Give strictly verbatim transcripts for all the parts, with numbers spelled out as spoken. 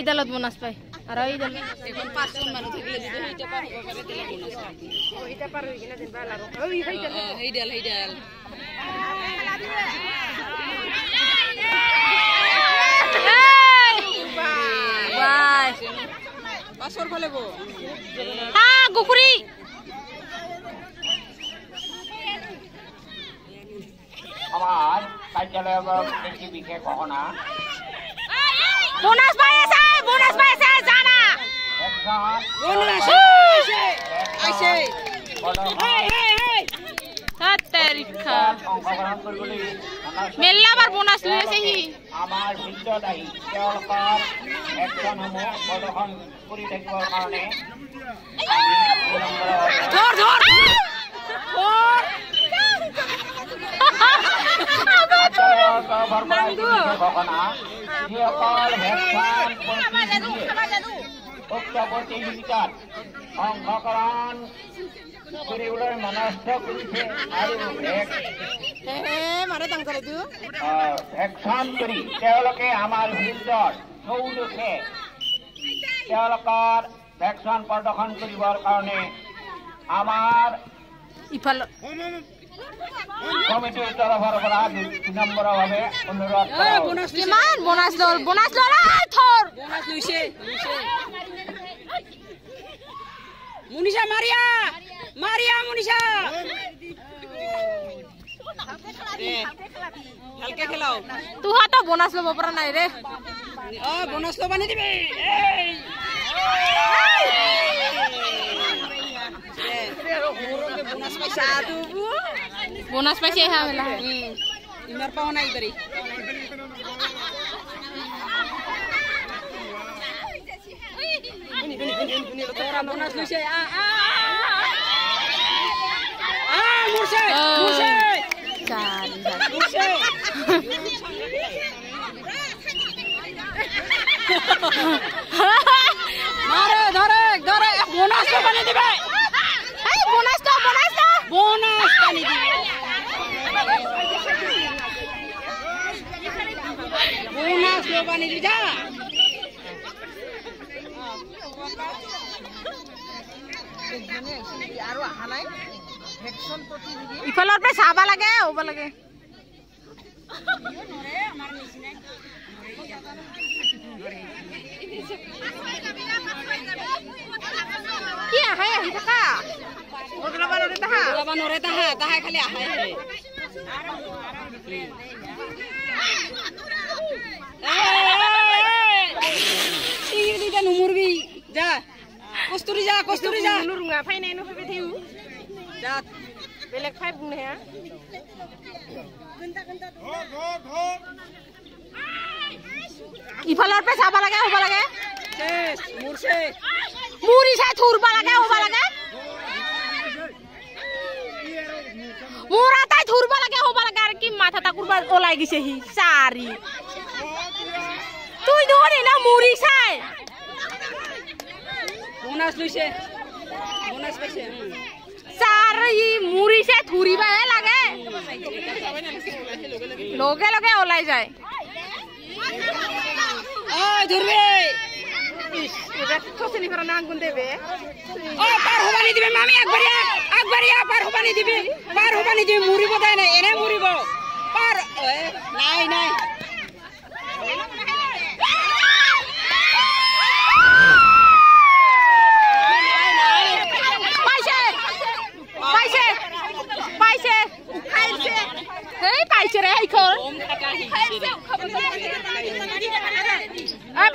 Dalam bonus pay, arai dalam. Ah, gukuri. Amar, bonus pay. Bonus pay se jana. Bonus. Aise. Hey hey hey. Hat tarikha. Mella bar bonus le sehi. Amar biddo dai. Jolkar ekta namo bolhon puri dekbar karone. Dhor dhor. Dhor. Nandu. Dia call headphone policy Komite tarafar berada di nomor berapa? Menurut bonus gimana? Bonus lor, bonus lor, Thor. Bonus Lucy. Munisha Maria, Maria Munisha. Halke khilao. Tu hato bonus lo bapar nahi re. Oh bonus lo bani dibe. Bonus paisa tu. Bonus paisa hai mela. Inner paon hai idari. Bonus lu se. Ah ah. Ah murse. Murse. Sari sari. Murse. Dore dore dore. Bonus lo bani dibe. Bonus to bonus to bonus pani di bonus lo pani di ja aro aha nai action proti di ifalor pe saba lage oba lage nore amar nisne kia hai ahi thaka Laban orang tahan, tahan kali ah. Ini dia nomor bi, jah. Kosturi jah, kosturi jah. Nur nggak, fine ini apa betul? Jah, belak fine punya ya. Ibalor pes apa lagi, apa lagi? Yes, murse. Muri saya turba lagi, apa lagi? Murata thurba lage hoba lagar ki matha ta kurba olai gise hi sari tui dhore na muri sai bonus luise bonus paise sari muri se thuriba lage loge loge olai jay oi dhurbe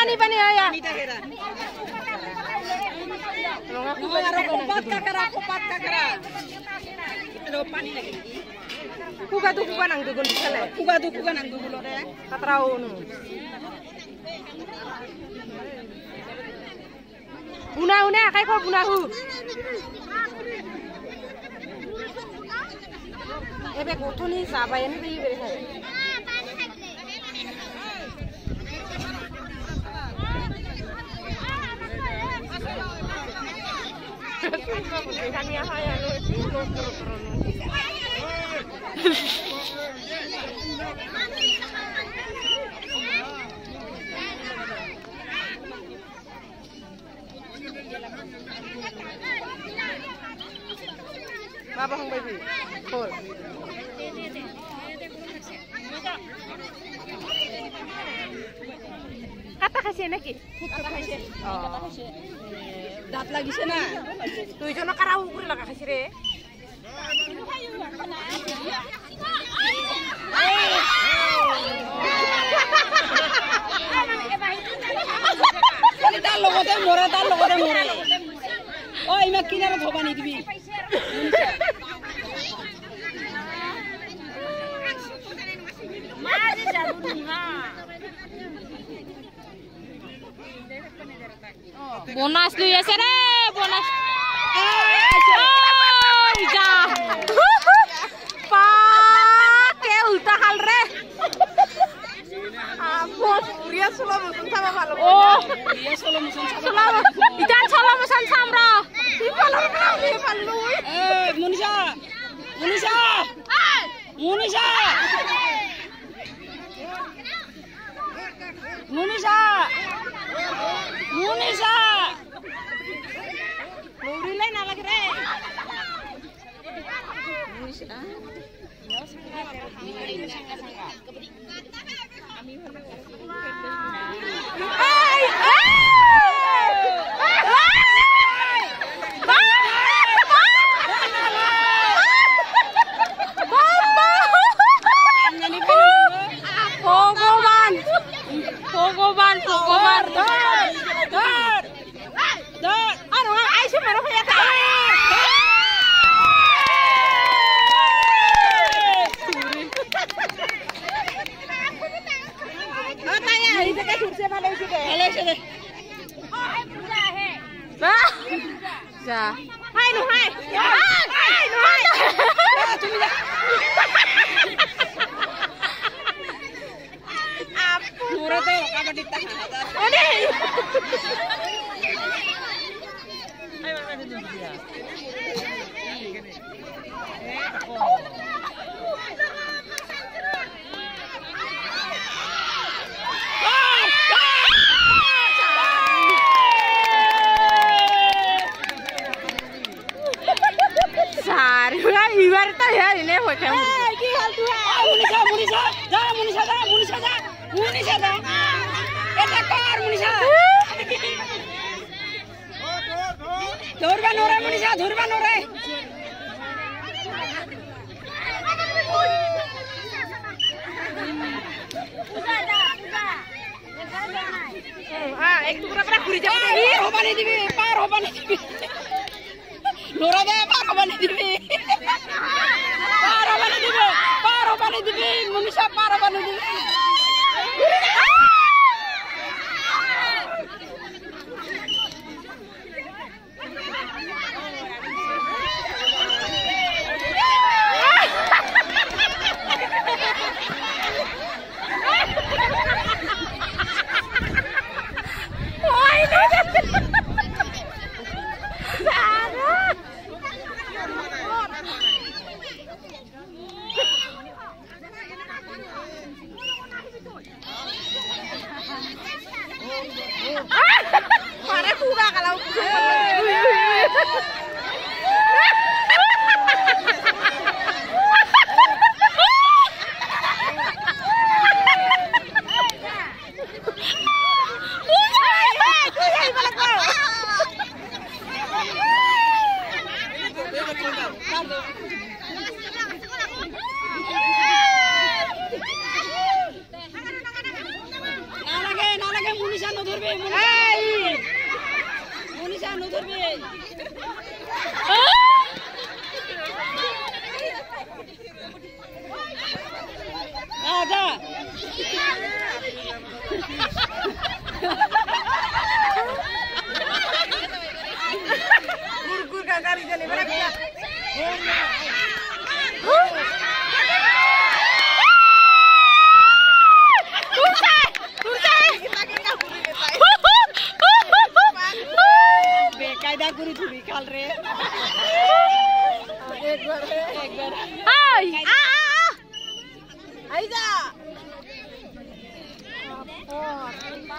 Pani pani aya Baba hong baby, cool. Kata kasih naki, kata kasih, kata kasih. Dapat lagi sana. Tuh jono karau pun lagi kasih re. Kita logo teh murah, kita logo teh murah. Oh ini kini ada coba nih dibi. Mari jalur bunga. Bonus lu ya sere, bonus. Oh, ja. Pakai ulta hal re. Ampun, dia solo musun sama malu. Oh, dia solo musun sama malu. Ikan solo musun samra. Di palu, di palu. Eh, Munisha, Munisha, Munisha, Munisha. Munisha, muri lain ala kere. Munisha, ah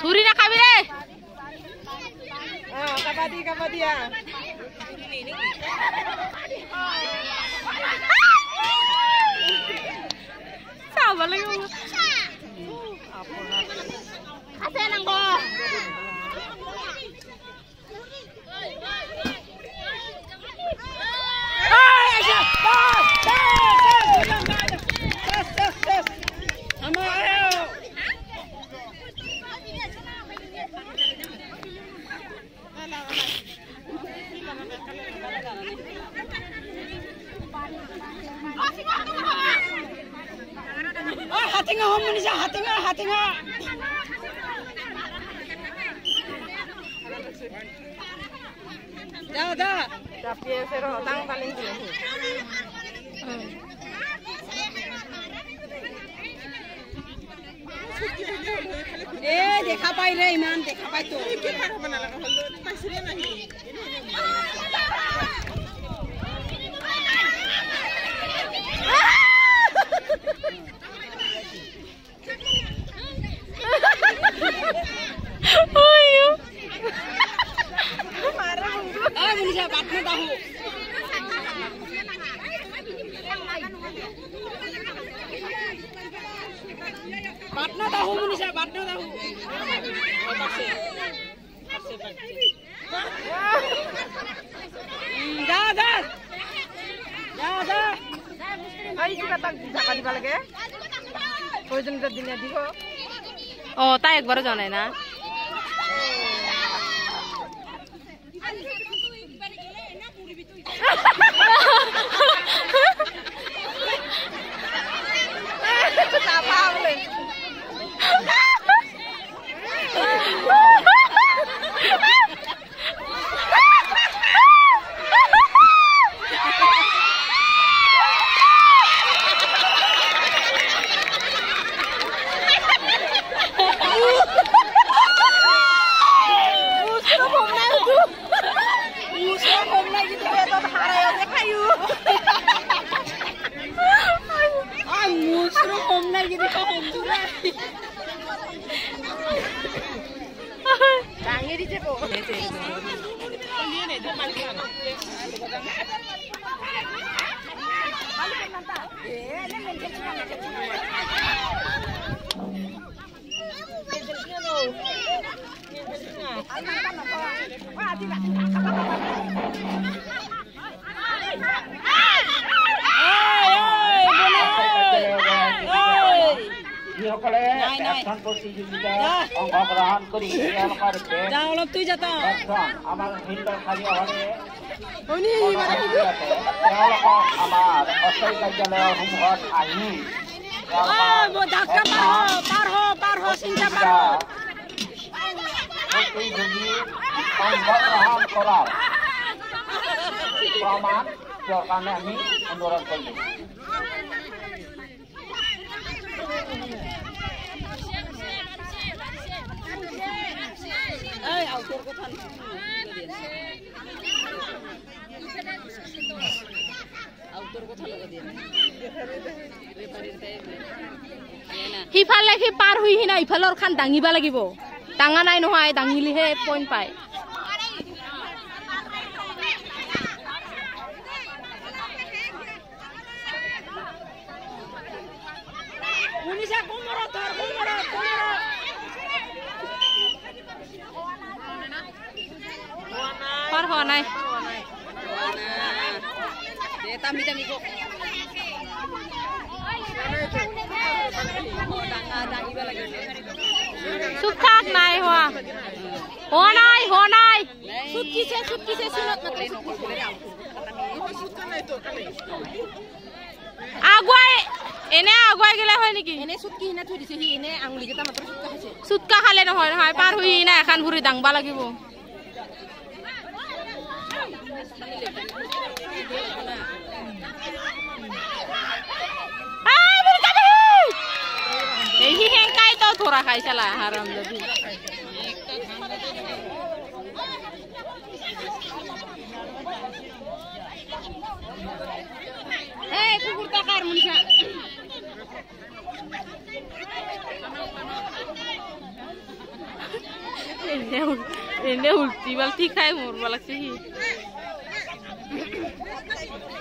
Turi nak kami deh. Ah, kapadi kapadi ya. Sabar lagi. Kasih nangko. Eh, देखा पाई रे इमान देखा पाई तो बाटना दाहू मुनिशा बाटना दाहू जा जा जा जा आई जी कतक जाका दिबा लगे ओजन ज दिने दिगो ओ ता एक बार जाने ना हिफाले पार हुई ही ना इफालोर खान दांगीबा लागिबो दांगा नाय नहाय दांगिलि हे पॉइंट पाय उनिसा कोमरो धर कोमरो कोमरो पार हो नाय दे तामी तामी को सुखात नाय हो हो नाय हो नाय सुटकी से सुटकी से सुनो आगुआई एने आगुआई गेला হয় নেকি এনে সুটকি হিনা থই দিছে হি এনে আঙ্গুলি গটা মাত্র সুটকা খাইছে সুটকা খালে না হয় হয় পার হই না এখন ঘুরে ডাংবা লাগিব আ বুরকা দি এই হেংকাই তো থোরা খাইছলা হারাম যদি Eh, kubur takar Munisa. Ini ini ulti balti kai mur balak sih.